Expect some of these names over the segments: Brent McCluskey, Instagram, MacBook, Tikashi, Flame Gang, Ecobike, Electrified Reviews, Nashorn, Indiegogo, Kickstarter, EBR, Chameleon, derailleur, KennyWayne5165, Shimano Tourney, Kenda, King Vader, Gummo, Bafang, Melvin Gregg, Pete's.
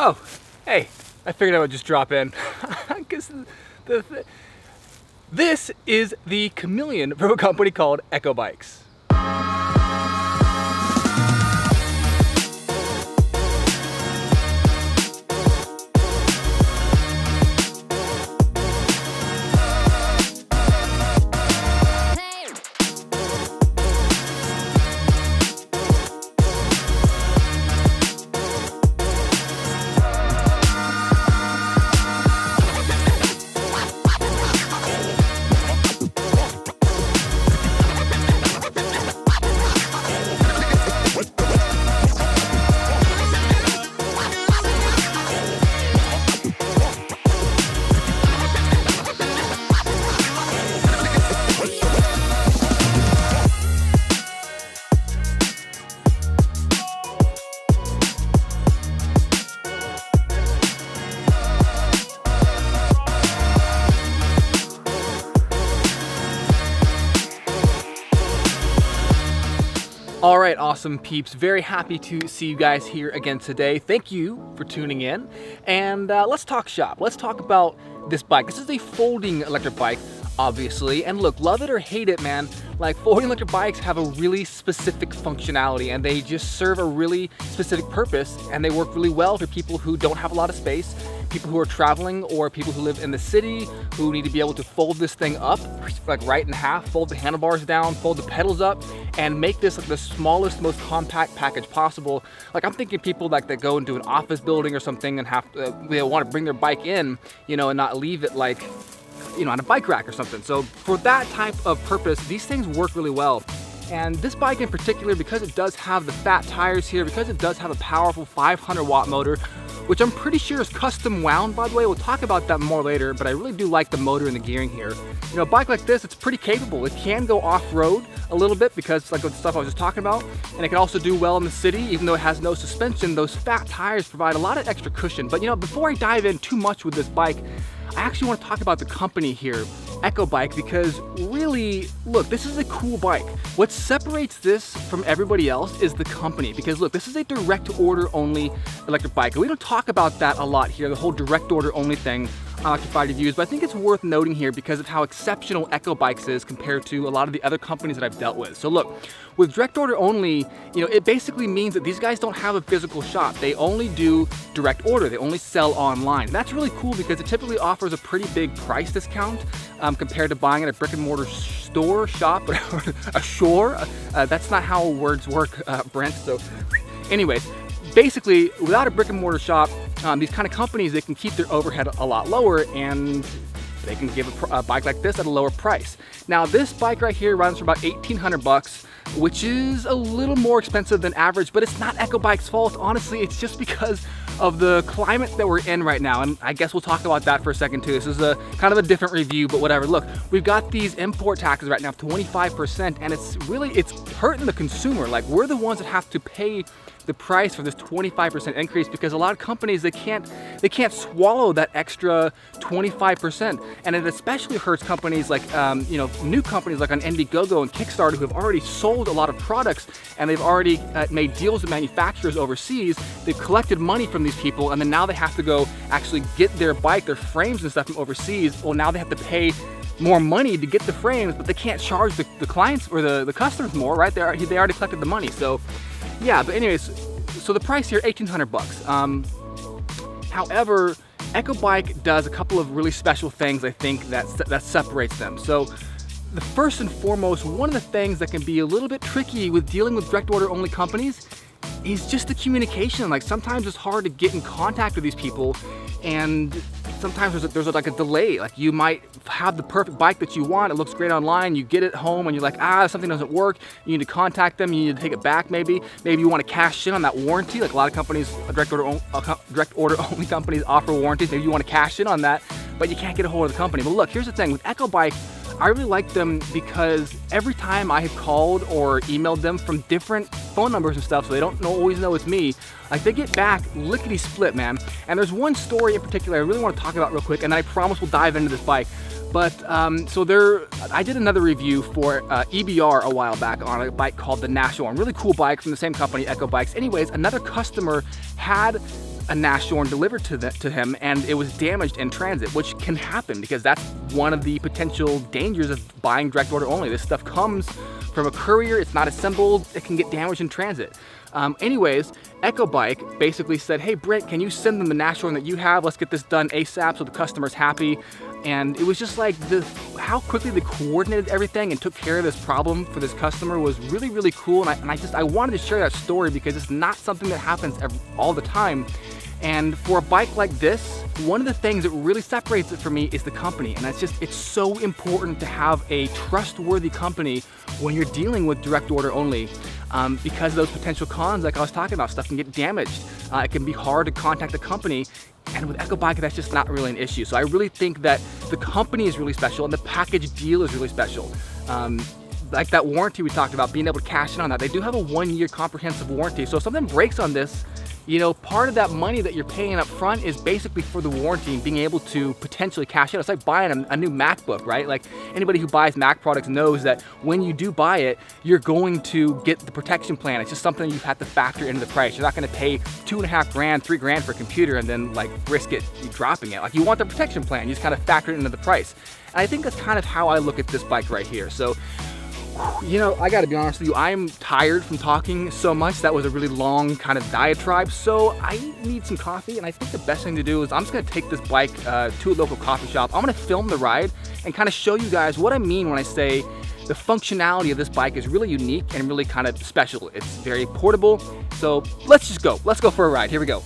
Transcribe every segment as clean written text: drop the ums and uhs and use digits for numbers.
Oh, hey, I figured I would just drop in. Because this is the Chameleon from a company called Ecobike. All right, awesome peeps. Very happy to see you guys here again today. Thank you for tuning in. And let's talk shop. Let's talk about this bike. This is a folding electric bike, obviously. And look, love it or hate it, man, like folding electric bikes have a really specific functionality and they just serve a really specific purpose and they work really well for people who don't have a lot of space, people who are traveling or people who live in the city who need to be able to fold this thing up, like right in half, fold the handlebars down, fold the pedals up, and make this like the smallest, most compact package possible. Like I'm thinking people like that go into an office building or something and have to, they want to bring their bike in, you know, and not leave it like, you know, on a bike rack or something. So for that type of purpose, these things work really well. And this bike in particular, because it does have the fat tires here, because it does have a powerful 500-watt motor, which I'm pretty sure is custom wound, by the way. We'll talk about that more later, but I really do like the motor and the gearing here. You know, a bike like this, it's pretty capable. It can go off-road a little bit because like the stuff I was just talking about, and it can also do well in the city, even though it has no suspension. Those fat tires provide a lot of extra cushion. But you know, before I dive in too much with this bike, I actually want to talk about the company here, Ecobike, because really, look, this is a cool bike. What separates this from everybody else is the company, because look, this is a direct order only electric bike. And we don't talk about that a lot here, the whole direct order only thing on Electrified Reviews, but I think it's worth noting here because of how exceptional Ecobike is compared to a lot of the other companies that I've dealt with. So look, with direct order only, you know, it basically means that these guys don't have a physical shop. They only do direct order. They only sell online. And that's really cool because it typically offers a pretty big price discount compared to buying at a brick and mortar store, shop, whatever, a shore. That's not how words work, Brent. So anyways, basically, without a brick and mortar shop, these kind of companies, they can keep their overhead a lot lower and they can give a bike like this at a lower price. Now this bike right here runs for about 1,800 bucks, which is a little more expensive than average, but it's not Ecobike's fault. Honestly, it's just because of the climate that we're in right now. And I guess we'll talk about that for a second too. This is a kind of a different review, but whatever. Look, we've got these import taxes right now, 25%, and it's really, it's hurting the consumer. Like we're the ones that have to pay the price for this 25% increase because a lot of companies, they can't swallow that extra 25%. And it especially hurts companies like, you know, new companies like on Indiegogo and Kickstarter who have already sold a lot of products and they've already made deals with manufacturers overseas. They've collected money from these people and then now they have to go actually get their bike, their frames and stuff from overseas. Well, now they have to pay more money to get the frames, but they can't charge the clients or the customers more, right? They already collected the money. So yeah, but anyways, so the price here, 1,800 bucks. However, Ecobike does a couple of really special things, I think, that separates them. So the first and foremost, one of the things that can be a little bit tricky with dealing with direct order only companies is just the communication. Like sometimes it's hard to get in contact with these people and sometimes there's like a delay. Like you might have the perfect bike that you want, it looks great online, you get it home and you're like, something doesn't work, you need to contact them, you need to take it back maybe. Maybe you want to cash in on that warranty, like a lot of companies, direct order only companies offer warranties, maybe you want to cash in on that, but you can't get a hold of the company. But look, here's the thing, with Ecobike, I really like them because every time I have called or emailed them from different phone numbers and stuff, so they don't always know it's me, like they get back lickety split, man. And there's one story in particular I really want to talk about real quick, and I promise we'll dive into this bike. But so there, I did another review for EBR a while back on a bike called the Nashorn. Really cool bike from the same company, Ecobike. Anyways, another customer had a Nashorn delivered to him, and it was damaged in transit, which can happen because that's one of the potential dangers of buying direct order only. This stuff comes from a courier, it's not assembled, it can get damaged in transit. Anyways, Ecobike basically said, hey Brent, can you send them the Nashorn that you have? Let's get this done ASAP so the customer's happy. And it was just like how quickly they coordinated everything and took care of this problem for this customer was really, really cool. And I wanted to share that story because it's not something that happens all the time. And for a bike like this, one of the things that really separates it for me is the company. And it's so important to have a trustworthy company when you're dealing with direct order only. Because of those potential cons, like I was talking about, stuff can get damaged. It can be hard to contact the company. And with Ecobike, that's just not really an issue. So I really think that the company is really special and the package deal is really special. Like that warranty we talked about, being able to cash in on that. They do have a 1-year comprehensive warranty. So if something breaks on this, you know, part of that money that you're paying up front is basically for the warranty and being able to potentially cash in. It's like buying a new MacBook, right? Like anybody who buys Mac products knows that when you do buy it, you're going to get the protection plan. It's just something you have to factor into the price. You're not gonna pay $2,500, $3,000 for a computer and then like risk it dropping it. Like you want the protection plan, you just kind of factor it into the price. And I think that's kind of how I look at this bike right here. So, you know, I gotta be honest with you, I'm tired from talking so much. That was a really long kind of diatribe. So I need some coffee, and I think the best thing to do is I'm just gonna take this bike to a local coffee shop. I'm gonna film the ride and kind of show you guys what I mean when I say the functionality of this bike is really unique and really kind of special. It's very portable. So let's just go. Let's go for a ride. Here we go.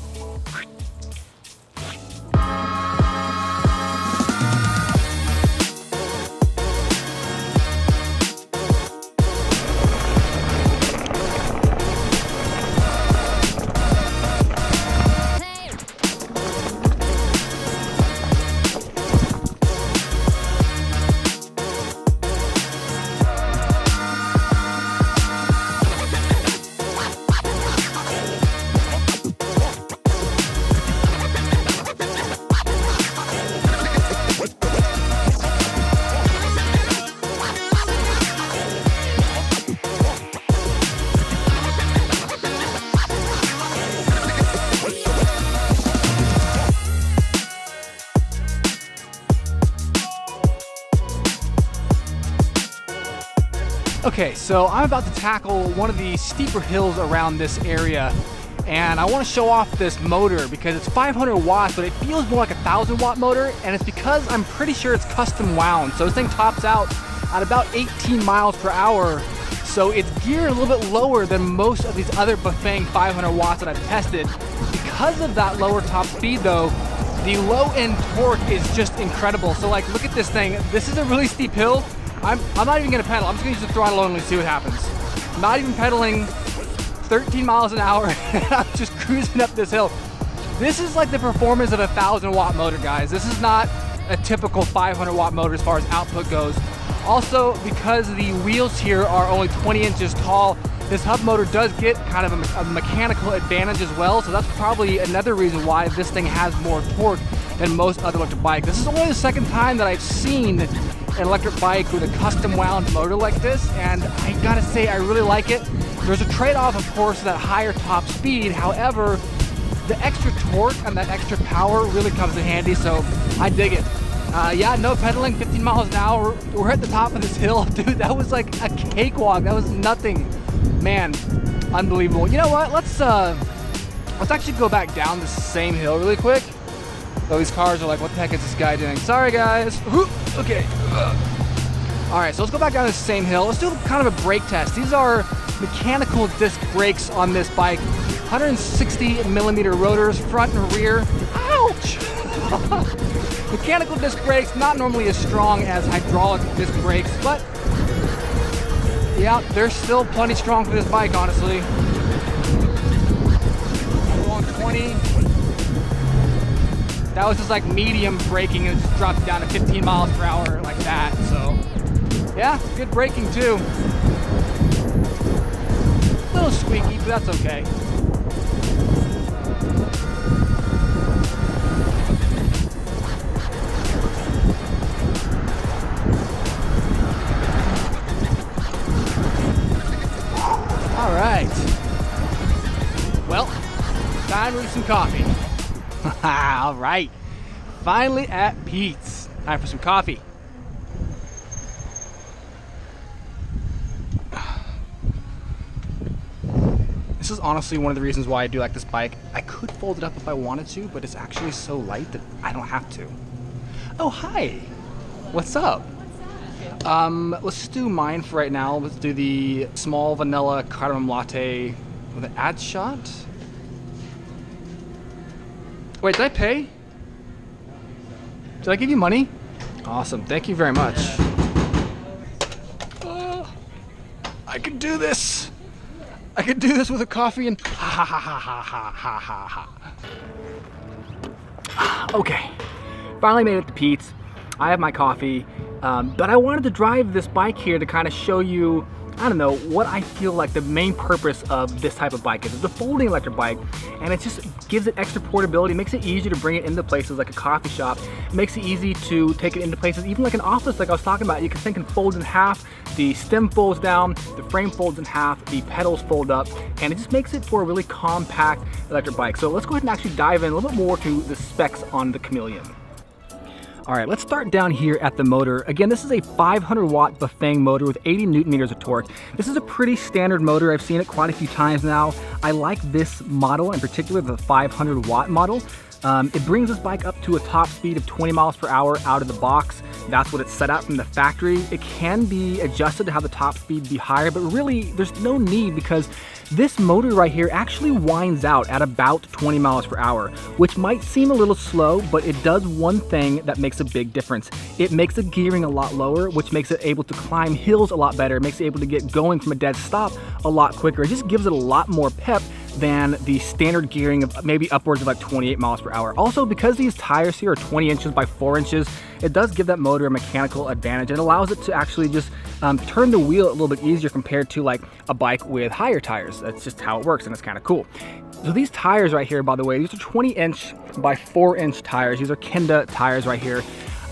Okay, so I'm about to tackle one of the steeper hills around this area, and I want to show off this motor because it's 500 watts, but it feels more like a 1,000-watt motor, and it's because I'm pretty sure it's custom wound. So this thing tops out at about 18 miles per hour, so it's geared a little bit lower than most of these other Bafang 500 watts that I've tested. Because of that lower top speed, though, the low-end torque is just incredible. So, like, look at this thing. This is a really steep hill. I'm not even gonna pedal, I'm just gonna use the throttle only to see what happens. Not even pedaling, 13 miles an hour, I'm just cruising up this hill. This is like the performance of a 1,000-watt motor, guys. This is not a typical 500-watt motor as far as output goes. Also, because the wheels here are only 20 inches tall, this hub motor does get kind of a mechanical advantage as well, so that's probably another reason why this thing has more torque than most other electric bikes. This is only the second time that I've seen an electric bike with a custom wound motor like this, and I gotta say I really like it. There's a trade-off, of course, to that higher top speed. However, the extra torque and that extra power really comes in handy, so I dig it. Yeah, no pedaling, 15 miles an hour. We're at the top of this hill. Dude, that was like a cakewalk. That was nothing. Man, unbelievable. You know what? Let's actually go back down this same hill really quick. Though these cars are like, what the heck is this guy doing? Sorry, guys. Okay. All right, so let's go back down this same hill. Let's do kind of a brake test. These are mechanical disc brakes on this bike. 160 millimeter rotors, front and rear. Ouch! Mechanical disc brakes, not normally as strong as hydraulic disc brakes, but yeah, they're still plenty strong for this bike, honestly. Along 20. That was just like medium braking, and it just dropped down to 15 miles per hour like that. So yeah, good braking too. A little squeaky, but that's okay. time to eat some coffee. All right, finally at Pete's. Time for some coffee. This is honestly one of the reasons why I do like this bike. I could fold it up if I wanted to, but it's actually so light that I don't have to. Oh, hi. What's up? What's up? Let's just do mine for right now. Let's do the small vanilla cardamom latte with an ad shot. Wait, did I pay? Did I give you money? Awesome, thank you very much. I can do this. I could do this with a coffee and ha ha ha ha ha ha ha. Okay, finally made it to Pete's. I have my coffee, but I wanted to drive this bike here to kind of show you, I don't know, what I feel like the main purpose of this type of bike is. It's a folding electric bike, and it just gives it extra portability, makes it easier to bring it into places like a coffee shop, makes it easy to take it into places, even like an office like I was talking about. You can think it folds in half, the stem folds down, the frame folds in half, the pedals fold up, and it just makes it for a really compact electric bike. So let's go ahead and actually dive in a little bit more to the specs on the Chameleon. All right, let's start down here at the motor. Again, this is a 500-watt Bafang motor with 80 Newton-meters of torque. This is a pretty standard motor. I've seen it quite a few times now. I like this model in particular, the 500-watt model. It brings this bike up to a top speed of 20 miles per hour out of the box. That's what it's set out from the factory. It can be adjusted to have the top speed be higher, but really there's no need because this motor right here actually winds out at about 20 miles per hour, which might seem a little slow, but it does one thing that makes a big difference. It makes the gearing a lot lower, which makes it able to climb hills a lot better. It makes it able to get going from a dead stop a lot quicker. It just gives it a lot more pep than the standard gearing of maybe upwards of like 28 miles per hour. Also, because these tires here are 20 inches by 4 inches, it does give that motor a mechanical advantage. It allows it to actually just turn the wheel a little bit easier compared to like a bike with higher tires. That's just how it works, and it's kind of cool. So these tires right here, by the way, these are 20 inch by 4 inch tires. These are Kenda tires right here.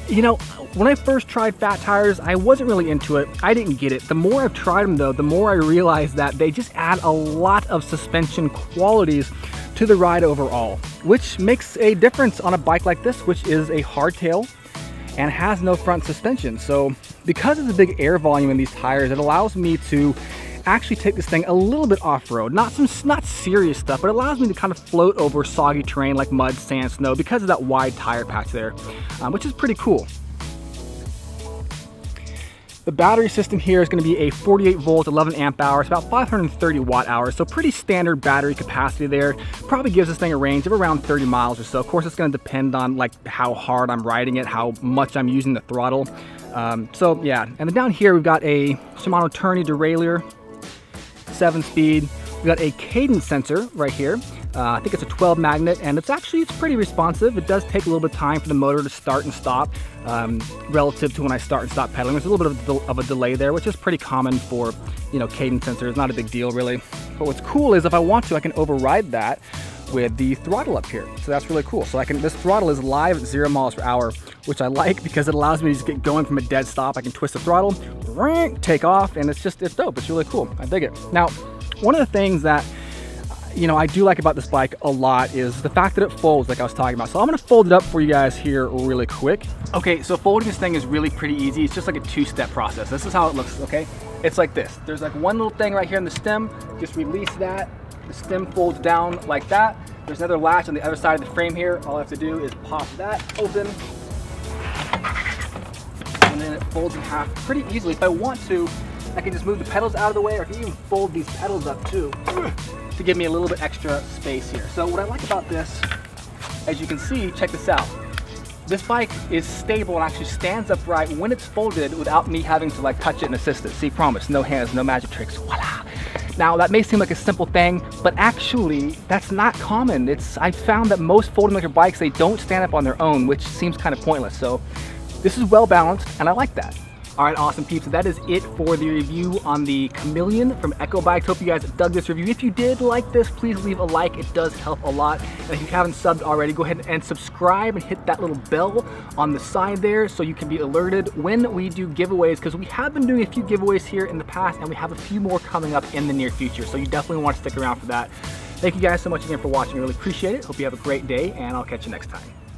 You know, when I first tried fat tires, I wasn't really into it. I didn't get it. The more I've tried them though, the more I realize that they just add a lot of suspension qualities to the ride overall, which makes a difference on a bike like this, which is a hardtail and has no front suspension. So because of the big air volume in these tires, it allows me to actually take this thing a little bit off-road. Not serious stuff, but it allows me to kind of float over soggy terrain like mud, sand, snow because of that wide tire patch there, which is pretty cool. The battery system here is going to be a 48 volt, 11 amp hour. It's about 530 watt hours, so pretty standard battery capacity there. Probably gives this thing a range of around 30 miles or so. Of course, it's going to depend on like how hard I'm riding it, how much I'm using the throttle. So yeah, and then down here we've got a Shimano Tourney derailleur, 7-speed. We've got a cadence sensor right here. I think it's a 12 magnet, and it's pretty responsive. It does take a little bit of time for the motor to start and stop relative to when I start and stop pedaling. There's a little bit of a delay there, which is pretty common for, you know, cadence sensors. Not a big deal really. But what's cool is if I want to, I can override that with the throttle up here. So that's really cool. So this throttle is live at 0 miles per hour, which I like because it allows me to just get going from a dead stop. I can twist the throttle, take off, and it's dope. It's really cool. I dig it. Now, one of the things that, you know, I do like about this bike a lot is the fact that it folds like I was talking about. So I'm gonna fold it up for you guys here really quick. Okay, so folding this thing is really pretty easy. It's just like a two-step process. This is how it looks, okay? It's like this. There's like one little thing right here in the stem. Just release that. The stem folds down like that. There's another latch on the other side of the frame here. All I have to do is pop that open. And then it folds in half pretty easily. If I want to, I can just move the pedals out of the way, or I can even fold these pedals up too to give me a little bit extra space here. So what I like about this, as you can see, check this out. This bike is stable and actually stands upright when it's folded without me having to like touch it and assist it. See, promise, no hands, no magic tricks, voila. Now that may seem like a simple thing, but actually that's not common. I found that most folding electric bikes, they don't stand up on their own, which seems kind of pointless. So this is well balanced and I like that. All right, awesome peeps, so that is it for the review on the Chameleon from Ecobike. Hope you guys dug this review. If you did like this, please leave a like, it does help a lot. And if you haven't subbed already, go ahead and subscribe and hit that little bell on the side there so you can be alerted when we do giveaways, because we have been doing a few giveaways here in the past and we have a few more coming up in the near future. So you definitely want to stick around for that. Thank you guys so much again for watching. I really appreciate it. Hope you have a great day, and I'll catch you next time.